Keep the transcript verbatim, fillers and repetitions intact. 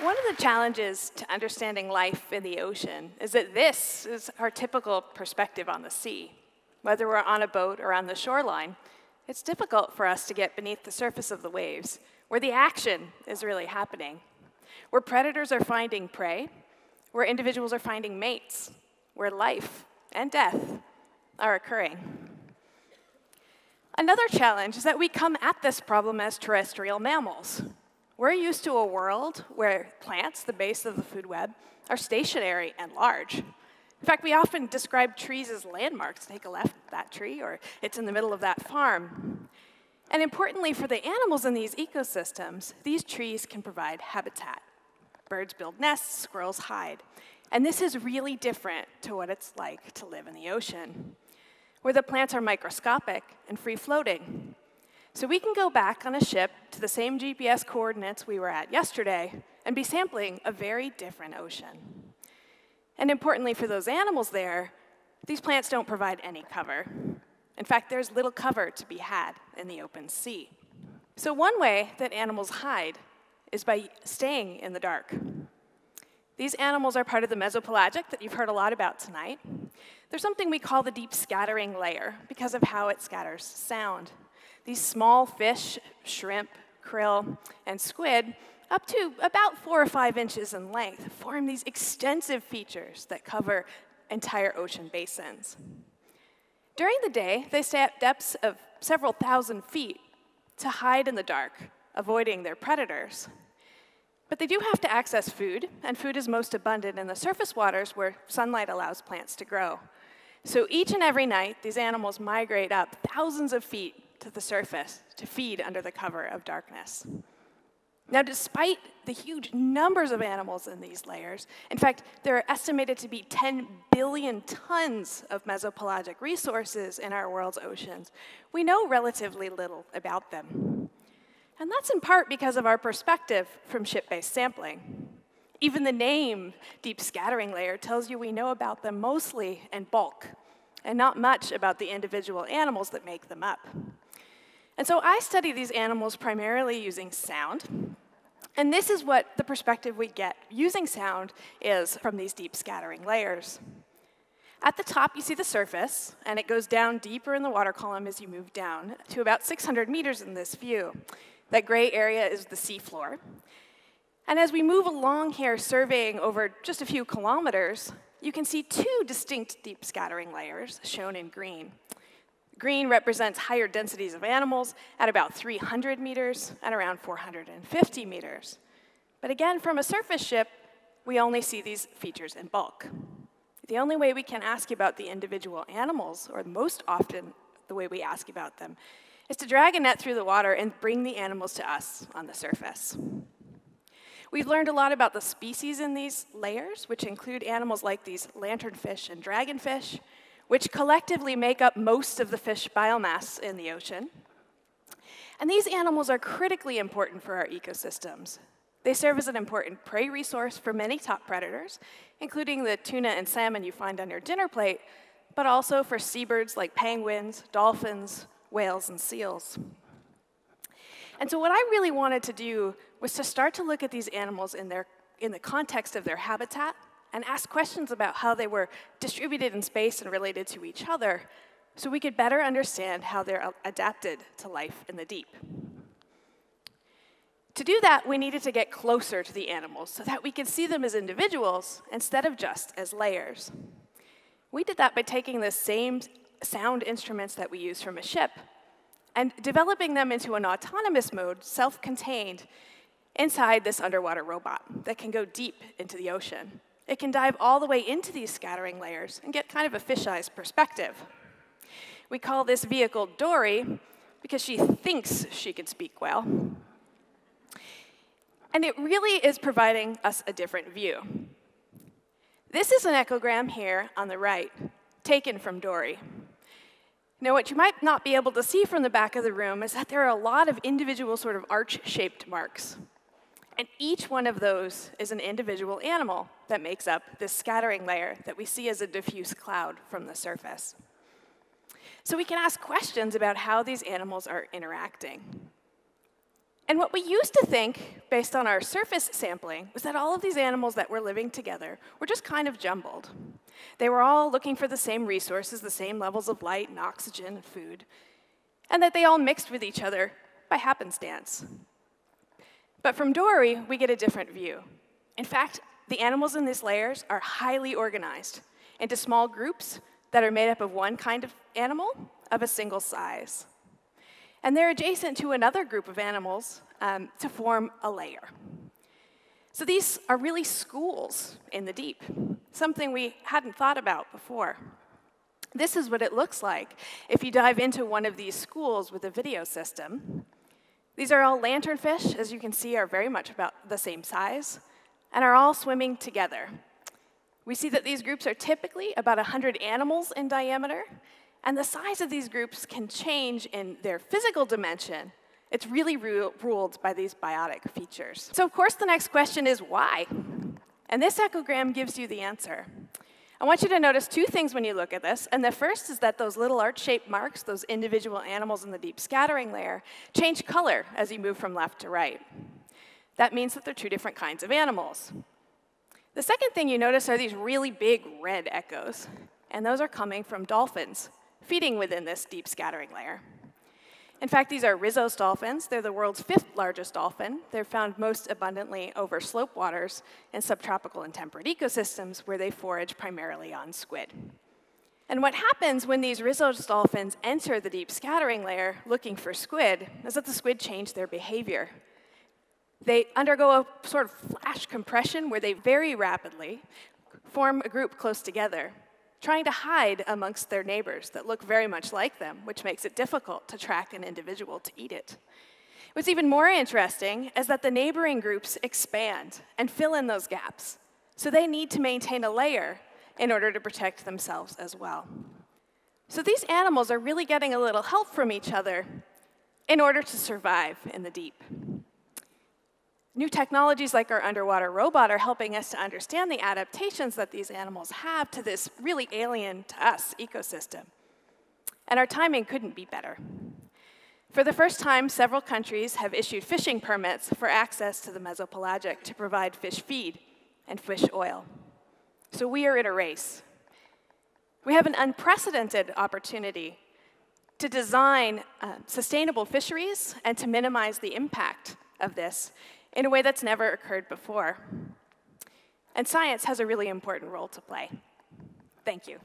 One of the challenges to understanding life in the ocean is that this is our typical perspective on the sea. Whether we're on a boat or on the shoreline, it's difficult for us to get beneath the surface of the waves, where the action is really happening, where predators are finding prey, where individuals are finding mates, where life and death are occurring. Another challenge is that we come at this problem as terrestrial mammals. We're used to a world where plants, the base of the food web, are stationary and large. In fact, we often describe trees as landmarks. Take a left at that tree, or it's in the middle of that farm. And importantly, for the animals in these ecosystems, these trees can provide habitat. Birds build nests, squirrels hide. And this is really different to what it's like to live in the ocean, where the plants are microscopic and free-floating. So we can go back on a ship to the same G P S coordinates we were at yesterday and be sampling a very different ocean. And importantly for those animals there, these plants don't provide any cover. In fact, there's little cover to be had in the open sea. So one way that animals hide is by staying in the dark. These animals are part of the mesopelagic that you've heard a lot about tonight. There's something we call the deep scattering layer because of how it scatters sound. These small fish, shrimp, krill, and squid, up to about four or five inches in length, form these extensive features that cover entire ocean basins. During the day, they stay at depths of several thousand feet to hide in the dark, avoiding their predators. But they do have to access food, and food is most abundant in the surface waters where sunlight allows plants to grow. So each and every night, these animals migrate up thousands of feet to the surface to feed under the cover of darkness. Now, despite the huge numbers of animals in these layers, in fact, there are estimated to be ten billion tons of mesopelagic resources in our world's oceans, we know relatively little about them. And that's in part because of our perspective from ship-based sampling. Even the name, deep scattering layer, tells you we know about them mostly in bulk, and not much about the individual animals that make them up. And so I study these animals primarily using sound. And this is what the perspective we get using sound is from these deep scattering layers. At the top, you see the surface, and it goes down deeper in the water column as you move down to about six hundred meters in this view. That gray area is the seafloor. And as we move along here, surveying over just a few kilometers, you can see two distinct deep scattering layers, shown in green. Green represents higher densities of animals at about three hundred meters and around four hundred fifty meters. But again, from a surface ship, we only see these features in bulk. The only way we can ask about the individual animals, or most often the way we ask about them, is to drag a net through the water and bring the animals to us on the surface. We've learned a lot about the species in these layers, which include animals like these lanternfish and dragonfish, which collectively make up most of the fish biomass in the ocean. And these animals are critically important for our ecosystems. They serve as an important prey resource for many top predators, including the tuna and salmon you find on your dinner plate, but also for seabirds like penguins, dolphins, whales, and seals. And so what I really wanted to do was to start to look at these animals in, their, in the context of their habitat and ask questions about how they were distributed in space and related to each other so we could better understand how they're adapted to life in the deep. To do that, we needed to get closer to the animals so that we could see them as individuals instead of just as layers. We did that by taking the same sound instruments that we use from a ship and developing them into an autonomous mode, self-contained, inside this underwater robot that can go deep into the ocean. It can dive all the way into these scattering layers and get kind of a fisheye perspective. We call this vehicle Dory because she thinks she can speak well. And it really is providing us a different view. This is an echogram here on the right, taken from Dory. Now, what you might not be able to see from the back of the room is that there are a lot of individual sort of arch-shaped marks. And each one of those is an individual animal that makes up this scattering layer that we see as a diffuse cloud from the surface. So we can ask questions about how these animals are interacting. And what we used to think, based on our surface sampling, was that all of these animals that were living together were just kind of jumbled. They were all looking for the same resources, the same levels of light and oxygen and food, and that they all mixed with each other by happenstance. But from Dory, we get a different view. In fact, the animals in these layers are highly organized into small groups that are made up of one kind of animal of a single size. And they're adjacent to another group of animals um, to form a layer. So these are really schools in the deep, something we hadn't thought about before. This is what it looks like if you dive into one of these schools with a video system. These are all lanternfish, as you can see, are very much about the same size, and are all swimming together. We see that these groups are typically about one hundred animals in diameter, and the size of these groups can change in their physical dimension. It's really ru- ruled by these biotic features. So of course the next question is why? And this echogram gives you the answer. I want you to notice two things when you look at this, and the first is that those little heart-shaped marks, those individual animals in the deep scattering layer, change color as you move from left to right. That means that they're two different kinds of animals. The second thing you notice are these really big red echoes, and those are coming from dolphins feeding within this deep scattering layer. In fact, these are Risso's dolphins. They're the world's fifth largest dolphin. They're found most abundantly over slope waters in subtropical and temperate ecosystems where they forage primarily on squid. And what happens when these Risso's dolphins enter the deep scattering layer looking for squid is that the squid change their behavior. They undergo a sort of flash compression where they very rapidly form a group close together, trying to hide amongst their neighbors that look very much like them, which makes it difficult to track an individual to eat it. What's even more interesting is that the neighboring groups expand and fill in those gaps, so they need to maintain a layer in order to protect themselves as well. So these animals are really getting a little help from each other in order to survive in the deep. New technologies like our underwater robot are helping us to understand the adaptations that these animals have to this really alien to us ecosystem. And our timing couldn't be better. For the first time, several countries have issued fishing permits for access to the mesopelagic to provide fish feed and fish oil. So we are in a race. We have an unprecedented opportunity to design uh, sustainable fisheries and to minimize the impact of this in a way that's never occurred before. And science has a really important role to play. Thank you.